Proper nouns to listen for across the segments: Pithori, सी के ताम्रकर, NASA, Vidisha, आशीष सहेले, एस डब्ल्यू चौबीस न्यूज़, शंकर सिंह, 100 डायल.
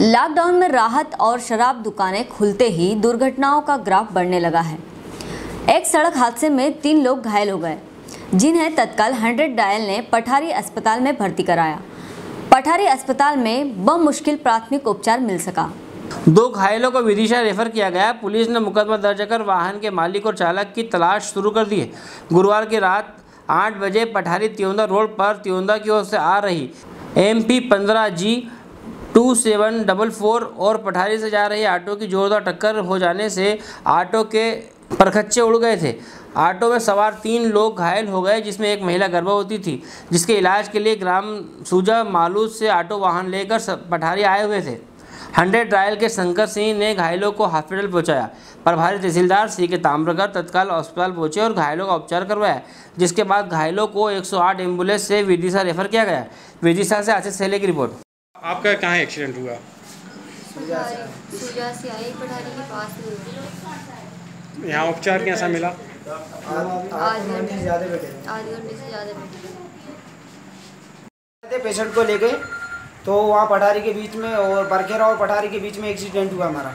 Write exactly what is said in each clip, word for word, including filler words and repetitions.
Lockdown में राहत और शराब दुकानें खुलते ही दुर्घटनाओं का ग्राफ बढ़ने लगा है। एक सड़क हादसे में तीन लोग घायल हो गए, जिन्हें तत्काल सौ डायल ने पठारी अस्पताल में भर्ती कराया। पठारी अस्पताल में बमुश्किल प्राथमिक उपचार मिल सका। दो घायलों को विदिशा रेफर किया गया। पुलिस ने मुकदमा दर्ज कर वाहन के मालिक और चालक की तलाश शुरू कर दी है। गुरुवार की रात आठ बजे पठारी त्योंदा रोड पर त्योंदा की ओर से आ रही एम पी पंद्रह G two seven double four और पठारी से जा रही ऑटो की जोरदार टक्कर हो जाने से ऑटो के परखच्चे उड़ गए थे। ऑटो में सवार तीन लोग घायल हो गए, जिसमें एक महिला गर्भवती थी, जिसके इलाज के लिए ग्राम सूजा मालूद से ऑटो वाहन लेकर पठारी आए हुए थे। हंड्रेड ट्रायल के शंकर सिंह ने घायलों को हॉस्पिटल पहुंचाया। प्रभारी तहसीलदार सी के ताम्रकर तत्काल अस्पताल पहुंचे और घायलों का उपचार करवाया, जिसके बाद घायलों को एक सौ आठ एम्बुलेंस से विदिशा रेफर किया गया। विदिशा से आशीष सहेले की रिपोर्ट। आपका कहाँ एक्सीडेंट हुआ? यहाँ उपचार कैसा मिला? पेशेंट को ले गए तो वहाँ पठारी के बीच में और बरखेरा और पठारी के बीच में एक्सीडेंट हुआ हमारा।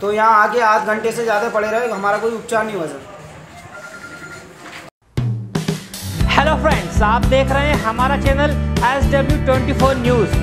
तो यहाँ आके आध घंटे से ज़्यादा पड़े रहे, हमारा कोई उपचार नहीं हुआ सर। हेलो फ्रेंड्स, आप देख रहे हैं हमारा चैनल एस डब्ल्यू चौबीस न्यूज़।